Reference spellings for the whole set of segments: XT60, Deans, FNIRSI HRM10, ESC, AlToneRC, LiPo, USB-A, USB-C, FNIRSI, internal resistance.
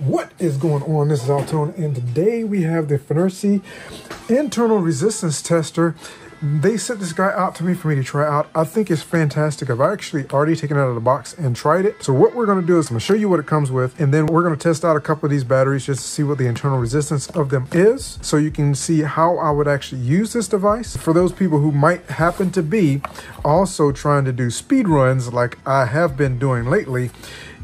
What is going on? This is AlTone, and today we have the FNIRSI internal resistance tester. They sent this guy out to me for me to try out. I think it's fantastic. I've actually already taken it out of the box and tried it. So what we're going to do is I'm going to show you what it comes with, and then we're going to test out a couple of these batteries just to see what the internal resistance of them is, so you can see how I would actually use this device. For those people who might happen to be also trying to do speed runs like I have been doing lately,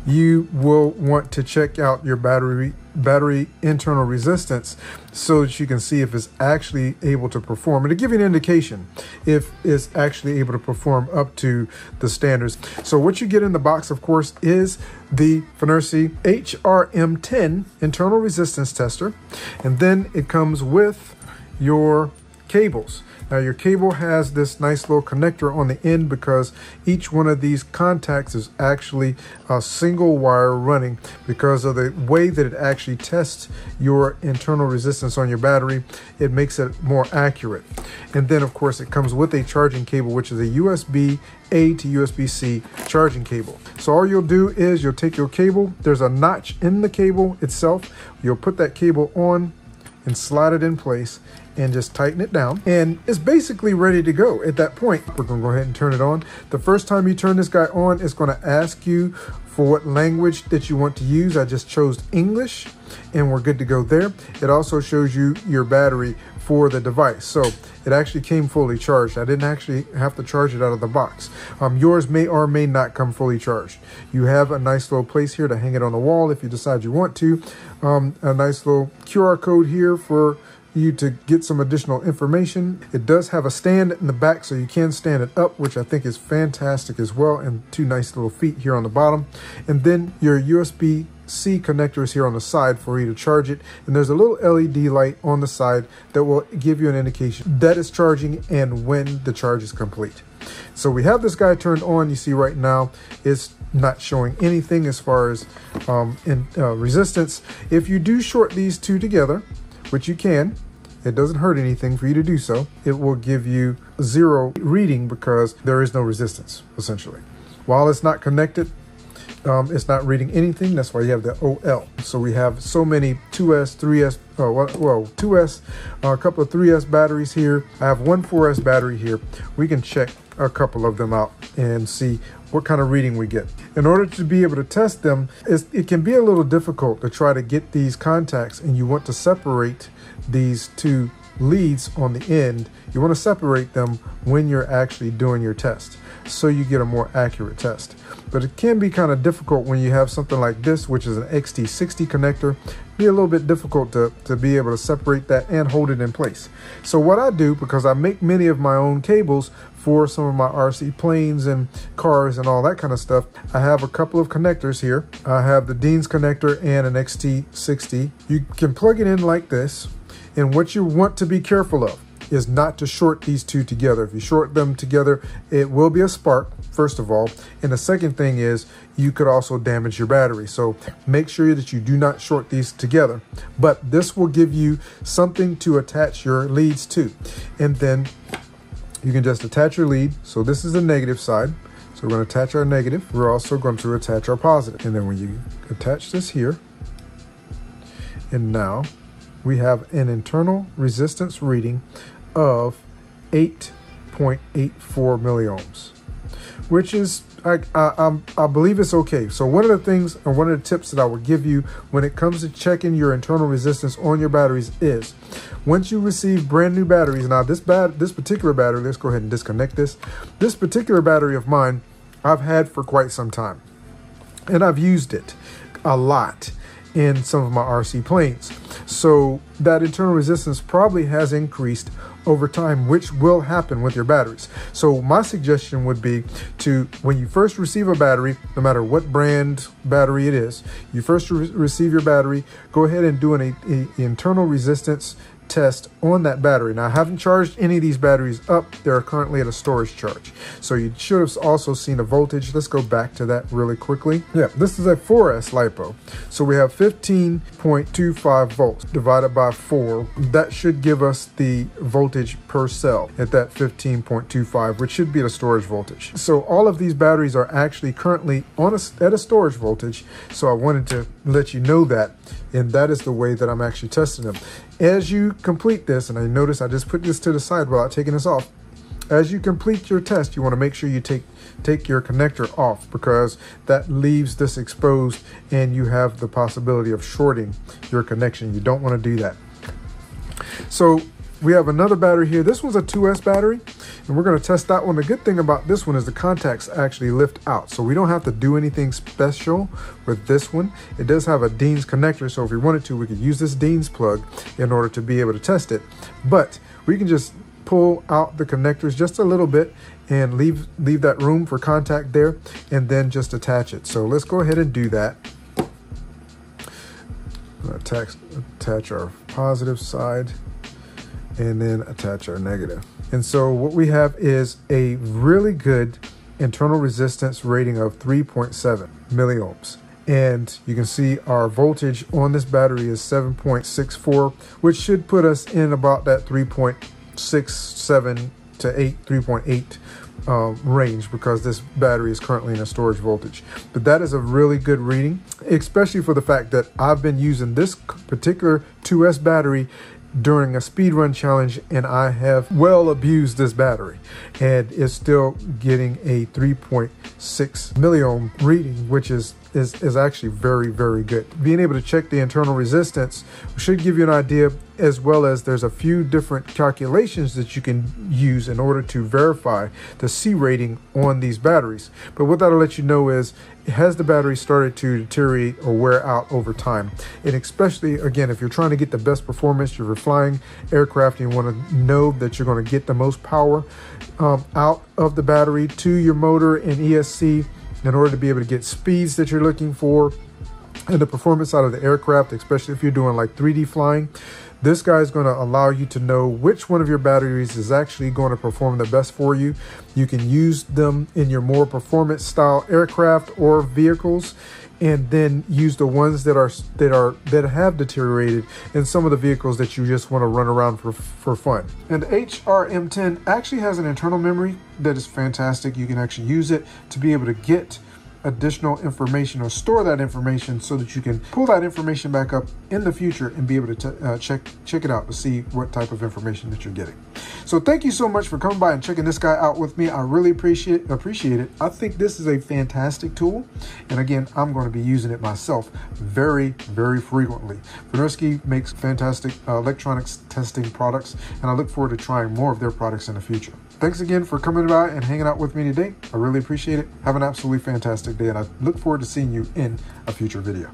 you will want to check out your battery internal resistance so that you can see if it's actually able to perform, and to give you an indication if it's actually able to perform up to the standards. So what you get in the box, of course, is the FNIRSI HRM10 internal resistance tester, and then it comes with your cables. Now your cable has this nice little connector on the end because each one of these contacts is actually a single wire running because of the way that it actually tests your internal resistance on your battery. It makes it more accurate. And then of course it comes with a charging cable, which is a USB-A to USB-C charging cable. So all you'll do is you'll take your cable. There's a notch in the cable itself. You'll put that cable on and slide it in place and just tighten it down, and it's basically ready to go. At that point, we're gonna go ahead and turn it on. The first time you turn this guy on, it's gonna ask you for what language that you want to use. I just chose English, and we're good to go there. It also shows you your battery for the device. So it actually came fully charged. I didn't actually have to charge it out of the box. Yours may or may not come fully charged. You have a nice little place here to hang it on the wall if you decide you want to. A nice little QR code here for you to get some additional information. It does have a stand in the back, so you can stand it up, which I think is fantastic as well, and two nice little feet here on the bottom. And then your USB-C connectors here on the side for you to charge it. And there's a little LED light on the side that will give you an indication that it's charging and when the charge is complete. So we have this guy turned on. You see right now it's not showing anything as far as resistance. If you do short these two together, which you can, it doesn't hurt anything for you to do so, it will give you zero reading because there is no resistance, essentially. While it's not connected, it's not reading anything. That's why you have the OL. So we have so many 2S, 3S, well, 2S, a couple of 3S batteries here. I have one 4S battery here. We can check a couple of them out and see what kind of reading we get. In order to be able to test them, it can be a little difficult to try to get these contacts, and you want to separate these two leads on the end. You want to separate them when you're actually doing your test, so you get a more accurate test. But it can be kind of difficult when you have something like this, which is an XT60 connector. It'd be a little bit difficult to be able to separate that and hold it in place. So what I do, because I make many of my own cables for some of my RC planes and cars and all that kind of stuff, I have a couple of connectors here. I have the Deans connector and an XT60. You can plug it in like this, and what you want to be careful of is not to short these two together. If you short them together, it will be a spark, first of all. And the second thing is you could also damage your battery. So make sure that you do not short these together. But this will give you something to attach your leads to. And then you can just attach your lead. So this is the negative side. So we're gonna attach our negative. We're also going to attach our positive. And then when you attach this here, and now we have an internal resistance reading of 8.84 milliohms, which is, I believe it's okay. So one of the things, and one of the tips that I will give you when it comes to checking your internal resistance on your batteries is, once you receive brand new batteries, now this particular battery, let's go ahead and disconnect this. This particular battery of mine, I've had for quite some time, and I've used it a lot in some of my RC planes. So that internal resistance probably has increased over time, which will happen with your batteries. So my suggestion would be to, when you first receive a battery, no matter what brand battery it is, you first receive your battery, go ahead and do an internal resistance test on that battery. Now, I haven't charged any of these batteries up. They're currently at a storage charge. So you should have also seen a voltage. Let's go back to that really quickly. Yeah, this is a 4S LiPo. So we have 15.25 volts divided by 4. That should give us the voltage per cell at that 15.25, which should be the storage voltage. So all of these batteries are actually currently on at a storage voltage. So I wanted to let you know that, and that is the way that I'm actually testing them. As you complete this, and I notice I just put this to the side without taking this off. As you complete your test, you want to make sure you take your connector off, because that leaves this exposed and you have the possibility of shorting your connection. You don't want to do that. So we have another battery here. This one's a 2S battery, and we're going to test that one. The good thing about this one is the contacts actually lift out, so we don't have to do anything special with this one. It does have a Deans connector, so if we wanted to, we could use this Deans plug in order to be able to test it. But we can just pull out the connectors just a little bit and leave that room for contact there, and then just attach it. So let's go ahead and do that. Attach our positive side, and then attach our negative. And so what we have is a really good internal resistance rating of 3.7 milliohms. And you can see our voltage on this battery is 7.64, which should put us in about that 3.67 to 3.8 range, because this battery is currently in a storage voltage. But that is a really good reading, especially for the fact that I've been using this particular 2S battery during a speedrun challenge, and I have well abused this battery, and it's still getting a 3.6 milliohm reading, which is actually very, very good. Being able to check the internal resistance should give you an idea, as well as there's a few different calculations that you can use in order to verify the C rating on these batteries. But what that'll let you know is, has the battery started to deteriorate or wear out over time? And especially, again, if you're trying to get the best performance, you're flying aircraft and you want to know that you're going to get the most power out of the battery to your motor and ESC in order to be able to get speeds that you're looking for, and the performance out of the aircraft, especially if you're doing like 3D flying. This guy is going to allow you to know which one of your batteries is actually going to perform the best for you. You can use them in your more performance style aircraft or vehicles, and then use the ones that have deteriorated in some of the vehicles that you just want to run around for fun. And the HRM10 actually has an internal memory that is fantastic. You can actually use it to be able to get additional information or store that information, so that you can pull that information back up in the future and be able to check it out to see what type of information that you're getting. So thank you so much for coming by and checking this guy out with me. I really appreciate it. I think this is a fantastic tool, and again, I'm going to be using it myself very, very frequently. FNIRSI makes fantastic electronics testing products, and I look forward to trying more of their products in the future. Thanks again for coming by and hanging out with me today. I really appreciate it. Have an absolutely fantastic day, and I look forward to seeing you in a future video.